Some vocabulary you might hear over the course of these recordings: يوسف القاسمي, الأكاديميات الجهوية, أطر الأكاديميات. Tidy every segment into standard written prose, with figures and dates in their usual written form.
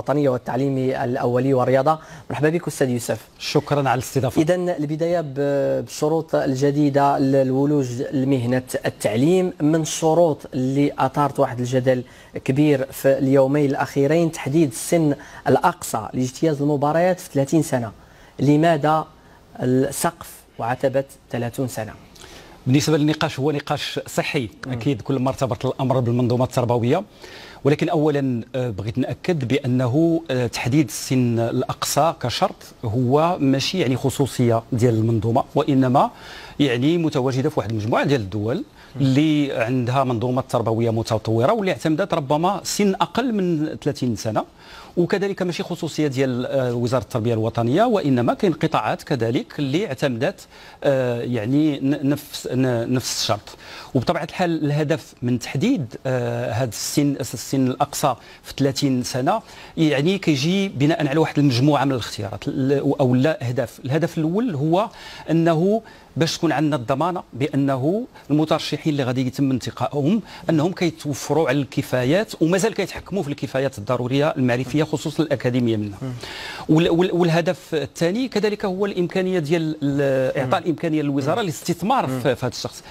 الوطنية والتعليم الأولي والرياضة. مرحبا بك أستاذ يوسف. شكرا على الاستضافة. إذا البداية بالشروط الجديدة للولوج لمهنة التعليم، من الشروط اللي أثارت واحد الجدل كبير في اليومين الأخيرين تحديد السن الأقصى لاجتياز المباريات في 30 سنة، لماذا السقف وعتبة 30 سنة؟ بالنسبة للنقاش هو نقاش صحي أكيد، كل ما ارتبط الأمر بالمنظومات التربوية، ولكن أولا بغيت نأكد بأنه تحديد السن الأقصى كشرط هو ماشي يعني خصوصية ديال المنظومة، وإنما يعني متواجدة في واحد المجموعة ديال الدول اللي عندها منظومات تربوية متطورة واللي اعتمدت ربما سن أقل من 30 سنة، وكذلك ماشي خصوصية ديال وزارة التربية الوطنية، وإنما كاين قطاعات كذلك اللي اعتمدت يعني نفس الشرط. وبطبيعة الحال الهدف من تحديد هذا السن الأقصى في 30 سنة يعني كيجي بناء على واحد المجموعة من الاختيارات أو لا أهداف. الهدف الأول هو أنه باش تكون عندنا الضمانة بأنه المترشحين اللي غادي يتم انتقائهم أنهم كيتوفروا على الكفايات ومازال كيتحكموا في الكفايات الضرورية المعرفية خصوصا الأكاديمية منها. والهدف الثاني كذلك هو الإمكانية ديال إعطاء الإمكانية للوزارة للاستثمار في هذا الشخص.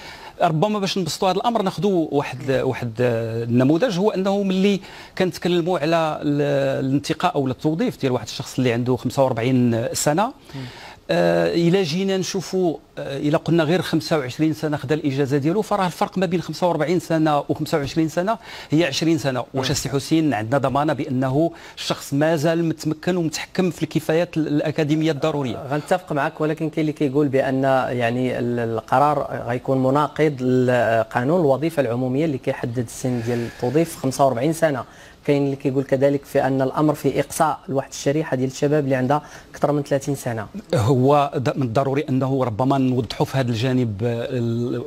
ربما باش نبسطوا هذا الامر ناخذوا واحد النموذج، هو انه ملي كنتكلموا على الانتقاء او التوظيف ديال واحد الشخص اللي عنده 45 سنه، الى جينا نشوفوا الى قلنا غير 25 سنه خدا الاجازه ديالو، فراه الفرق ما بين 45 سنه و 25 سنه هي 20 سنه. واش السي حسين عندنا ضمانه بانه الشخص مازال متمكن ومتحكم في الكفايات الاكاديميه الضروريه؟ غنتفق معك، ولكن كاين اللي كيقول بان يعني القرار غيكون مناقض لقانون الوظيفه العموميه اللي كيحدد السن ديال التوظيف 45 سنه. كاين اللي كيقول كذلك في ان الامر في اقصاء لواحد الشريحه ديال الشباب اللي عندها اكثر من 30 سنه. هو من الضروري انه ربما نوضحوا في هذا الجانب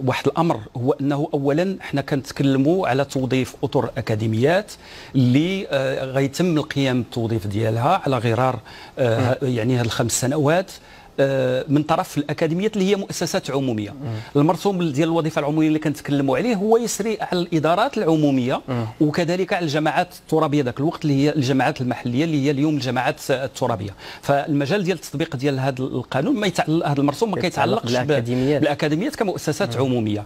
واحد الامر، هو انه اولا حنا كنتكلموا على توظيف اطر اكاديميات اللي غيتم القيام بالتوظيف ديالها على غرار يعني هذه الخمس سنوات من طرف الاكاديميات اللي هي مؤسسات عموميه. المرسوم ديال الوظيفه العموميه اللي كنتكلموا عليه هو يسري على الادارات العموميه وكذلك على الجماعات الترابيه ذاك الوقت اللي هي الجماعات المحليه اللي هي اليوم الجماعات الترابيه. فالمجال ديال التطبيق ديال هذا القانون ما يتعلق، هذا المرسوم ما كيتعلقش بالاكاديميات كمؤسسات عموميه.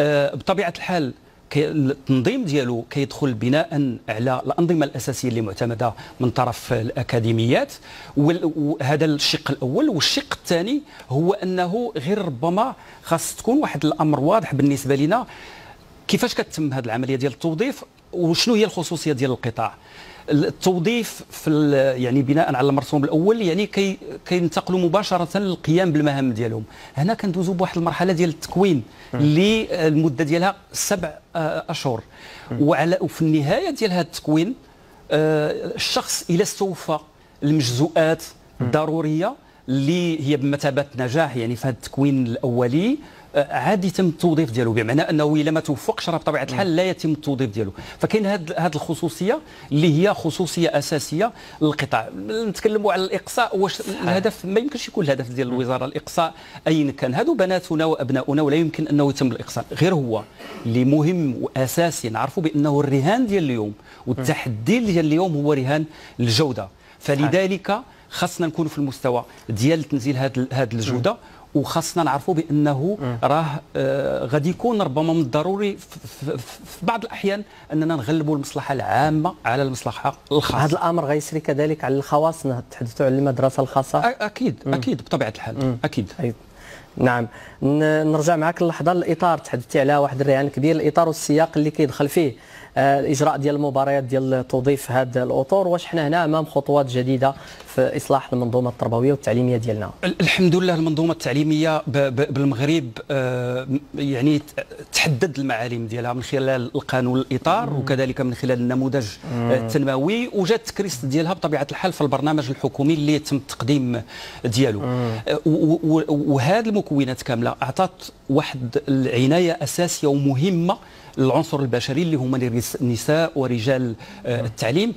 بطبيعه الحال التنظيم ديالو كيدخل بناء على الانظمه الاساسيه اللي معتمده من طرف الاكاديميات، وهذا الشق الاول. والشق الثاني هو انه غير ربما خاص تكون واحد الامر واضح بالنسبه لنا كيفاش كتتم هذه العمليه ديال التوظيف وشنو هي الخصوصيه ديال القطاع. التوظيف في يعني بناء على المرسوم الاول يعني كينتقلوا مباشره للقيام بالمهام ديالهم. هنا كندوزوا بواحد المرحله ديال التكوين اللي المده ديالها 7 أشهر، وفي النهايه ديال هذا التكوين الشخص الى استوفى المجزوءات الضروريه اللي هي بمثابه نجاح يعني في هذا التكوين الاولي عاد يتم التوظيف ديالو، بمعنى انه الا ما توفقش راه بطبيعه الحال لا يتم التوظيف ديالو. فكاين هذه الخصوصيه اللي هي خصوصيه اساسيه للقطاع. نتكلموا على الاقصاء، واش الهدف؟ ما يمكنش يكون الهدف ديال الوزاره الاقصاء اين كان، هادو بناتنا وابناؤنا ولا يمكن انه يتم الاقصاء. غير هو اللي مهم واساسي نعرفوا بانه الرهان ديال اليوم والتحدي ديال اليوم هو رهان الجوده، فلذلك خاصنا نكونوا في المستوى ديال تنزيل هذه الجوده، وخاصنا نعرفوا بانه راه غادي يكون ربما من الضروري في بعض الاحيان اننا نغلبوا المصلحه العامه على المصلحه الخاصه. هذا الامر غيسري كذلك على الخواص، تحدثوا على المدرسه الخاصه. اكيد اكيد بطبيعه الحال. اكيد أيض. نعم، نرجع معك اللحظه للاطار، تحدثتي على واحد الرهان كبير، الاطار والسياق اللي كيدخل فيه الاجراء ديال المباريات ديال توظيف هاد الاطر. واش حنا هنا امام خطوات جديده في اصلاح المنظومه التربويه والتعليميه ديالنا؟ الحمد لله المنظومه التعليميه بالمغرب يعني تحدد المعالم ديالها من خلال القانون الاطار وكذلك من خلال النموذج التنموي، وجات التكريس ديالها بطبيعه الحال في البرنامج الحكومي اللي تم التقديم ديالو. وهذا المكونات كامله اعطت واحد العناية أساسية ومهمة للعنصر البشري اللي هما النساء ورجال التعليم.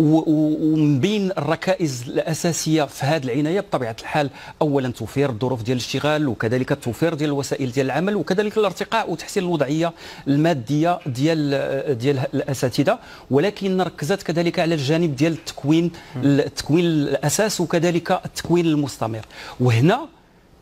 ومن بين الركائز الأساسية في هذه العناية بطبيعة الحال أولا توفير الظروف ديال الاشتغال، وكذلك التوفير ديال الوسائل ديال العمل، وكذلك الارتقاء وتحسين الوضعية المادية ديال الأساتذة، ولكن ركزت كذلك على الجانب ديال التكوين الأساس وكذلك التكوين المستمر. وهنا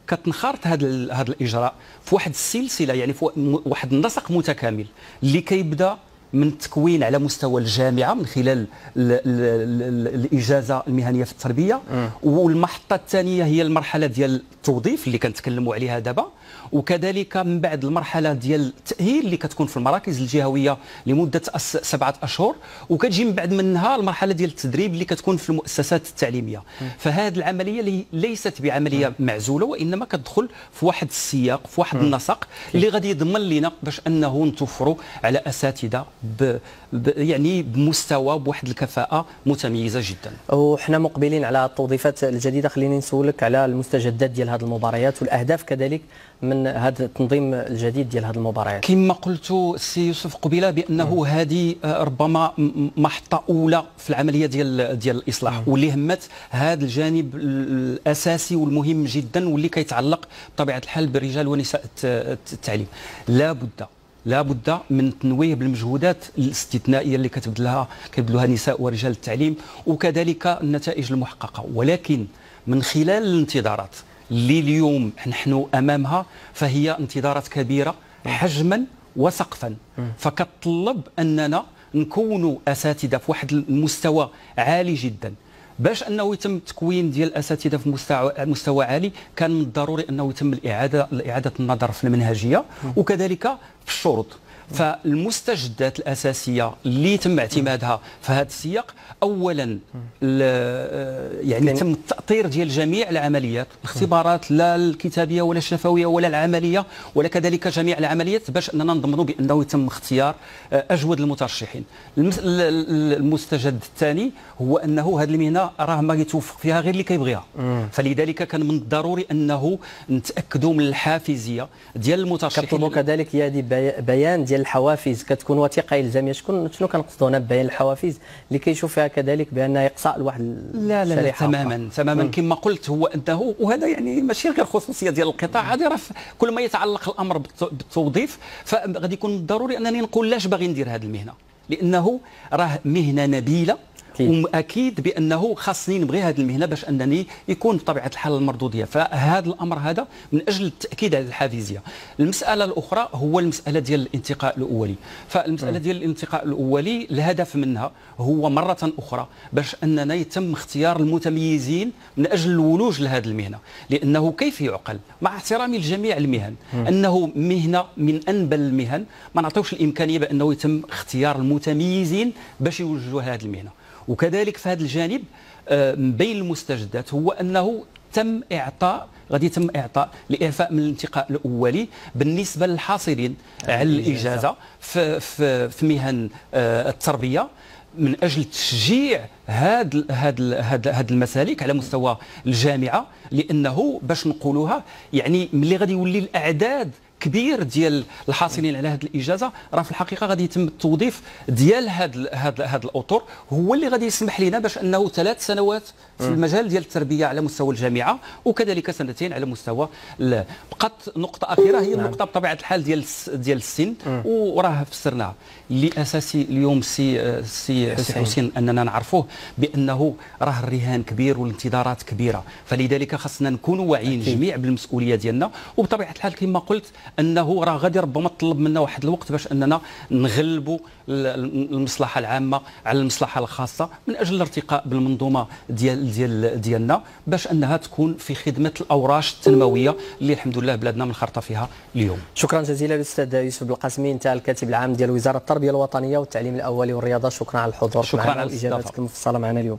كتنخرط هذا الاجراء في واحد السلسله، يعني في واحد النسق متكامل اللي كيبدا من التكوين على مستوى الجامعه من خلال الاجازه المهنيه في التربيه، والمحطه الثانيه هي المرحله ديال التوظيف اللي كنتكلموا عليها دابا، وكذلك من بعد المرحله ديال التاهيل اللي كتكون في المراكز الجهويه لمده 7 اشهر، وكتجي من بعد منها المرحله ديال التدريب اللي كتكون في المؤسسات التعليميه. فهذه العمليه اللي ليست بعمليه معزوله، وانما كتدخل في واحد السياق، في واحد النسق اللي غادي يضمن لنا باش انه نتوفروا على اساتذه يعني بمستوى بواحد الكفاءه متميزه جدا. وحنا مقبلين على التوظيفات الجديده، خليني نسولك على المستجدات ديال هذه المباريات والاهداف كذلك من هذا التنظيم الجديد ديال هذه المباريات. كما قلت سي يوسف قبيله بانه هذه ربما محطه اولى في العمليه ديال الاصلاح، واللي همت هذا الجانب الاساسي والمهم جدا واللي كيتعلق بطبيعه الحال بالرجال ونساء التعليم. لا بد من التنويه بالمجهودات الاستثنائيه اللي كتبذلها نساء ورجال التعليم، وكذلك النتائج المحققه، ولكن من خلال الانتظارات اللي اليوم نحن امامها فهي انتظارات كبيره حجما وسقفا، فكتطلب اننا نكونوا اساتذه في واحد المستوى عالي جدا. باش انه يتم تكوين ديال الاساتذه في مستوى عالي، كان من الضروري انه يتم اعاده النظر في المنهجيه وكذلك في الشروط. فالمستجدات الاساسيه اللي تم اعتمادها في هذا السياق، اولا يعني تم التاطير ديال جميع العمليات، الاختبارات لا الكتابيه ولا الشفويه ولا العمليه ولا كذلك جميع العمليات، باش اننا نضمنوا بانه يتم اختيار اجود المترشحين. المستجد الثاني هو انه هذه المهنه راه ما يتوفق فيها غير اللي كيبغيها، فلذلك كان من الضروري انه نتاكدوا من الحافزيه ديال المترشحين. كنطلبوا كذلك يا بيان ديال الحوافز كتكون وثيقه الزاميه. شنو كنقصدوا هنا ببيان الحوافز؟ اللي كيشوف فيها كذلك بان اقصاء لواحد لا تماما كما قلت، هو انه وهذا يعني ماشي غير خصوصيه ديال القطاع، هذا كل ما يتعلق الامر بالتوظيف فغادي يكون ضروري انني نقول لاش باغي ندير هذه المهنه، لانه راه مهنه نبيله وأكيد بأنه خاصني نبغي هذه المهنة باش أنني يكون بطبيعة الحال المردودية. فهذا الأمر هذا من أجل التأكيد على الحافزية. المسألة الأخرى هو المسألة ديال الانتقاء الأولي، فالمسألة ديال الانتقاء الأولي الهدف منها هو مرة أخرى باش أننا يتم اختيار المتميزين من أجل الولوج لهذه المهنة، لأنه كيف يعقل مع احترامي لجميع المهن أنه مهنة من أنبل المهن ما نعطيوش الإمكانية بأنه يتم اختيار المتميزين باش يوجهوا هذه المهنة. وكذلك في هذا الجانب بين المستجدات هو انه غادي يتم اعطاء لاعفاء من الانتقاء الاولي بالنسبه للحاصلين على الاجازه في مهن التربيه، من اجل تشجيع هاد المسالك على مستوى الجامعه، لانه باش نقولوها يعني ملي غادي يولي الاعداد كبير ديال الحاصلين على هذه الاجازه، راه في الحقيقه غادي يتم التوظيف ديال هاد الاطر، هو اللي غادي يسمح لنا باش انه 3 سنوات في المجال ديال التربيه على مستوى الجامعه، وكذلك 2 سنتين على مستوى بقات نقطه اخيره هي النقطه بطبيعه الحال ديال السن، وراه فسرناها اللي اساسي اليوم سي حسين اننا نعرفوه بانه راه الرهان كبير والانتظارات كبيره، فلذلك خاصنا نكونوا واعيين جميع بالمسؤوليه ديالنا. وبطبيعه الحال كما قلت انه راه غادي ربما تطلب منا واحد الوقت باش اننا نغلبوا المصلحه العامه على المصلحه الخاصه من اجل الارتقاء بالمنظومه ديالنا باش انها تكون في خدمه الاوراش التنمويه اللي الحمد لله بلادنا منخرطه فيها اليوم. شكرا جزيلا الاستاذ يوسف القاسمي، انت الكاتب العام ديال وزاره التربيه الوطنيه والتعليم الاولي والرياضه، شكرا على الحضور، شكرا على اجابتك المفصله معنا اليوم.